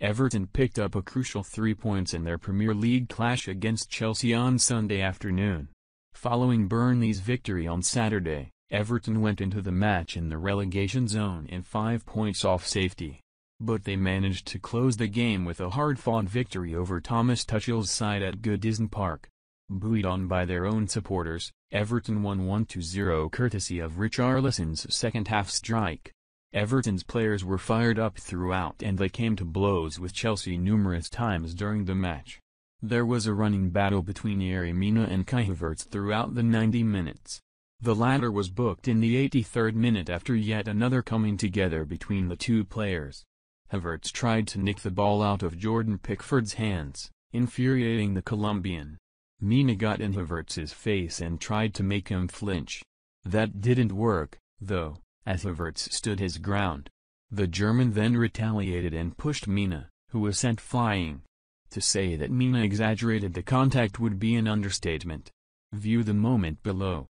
Everton picked up a crucial 3 points in their Premier League clash against Chelsea on Sunday afternoon. Following Burnley's victory on Saturday, Everton went into the match in the relegation zone and 5 points off safety. But they managed to close the game with a hard-fought victory over Thomas Tuchel's side at Goodison Park. Buoyed on by their own supporters, Everton won 1-0 courtesy of Richarlison's second-half strike. Everton's players were fired up throughout and they came to blows with Chelsea numerous times during the match. There was a running battle between Yerry Mina and Kai Havertz throughout the 90 minutes. The latter was booked in the 83rd minute after yet another coming together between the two players. Havertz tried to nick the ball out of Jordan Pickford's hands, infuriating the Colombian. Mina got in Havertz's face and tried to make him flinch. That didn't work, though, as Havertz stood his ground. The German then retaliated and pushed Mina, who was sent flying. To say that Mina exaggerated the contact would be an understatement. View the moment below.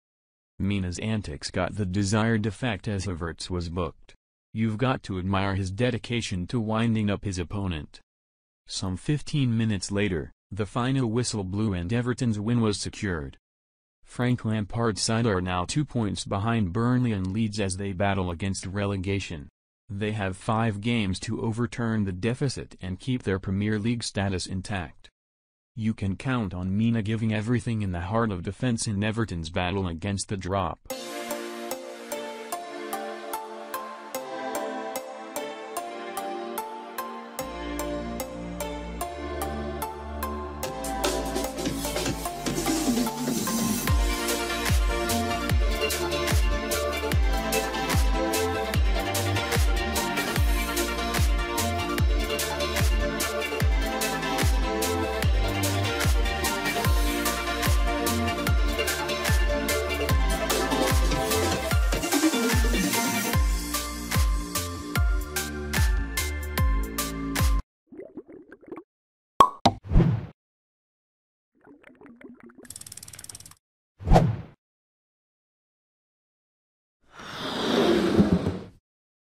Mina's antics got the desired effect as Havertz was booked. You've got to admire his dedication to winding up his opponent. Some 15 minutes later, the final whistle blew and Everton's win was secured. Frank Lampard's side are now 2 points behind Burnley and Leeds as they battle against relegation. They have 5 games to overturn the deficit and keep their Premier League status intact. You can count on Mina giving everything in the heart of defence in Everton's battle against the drop.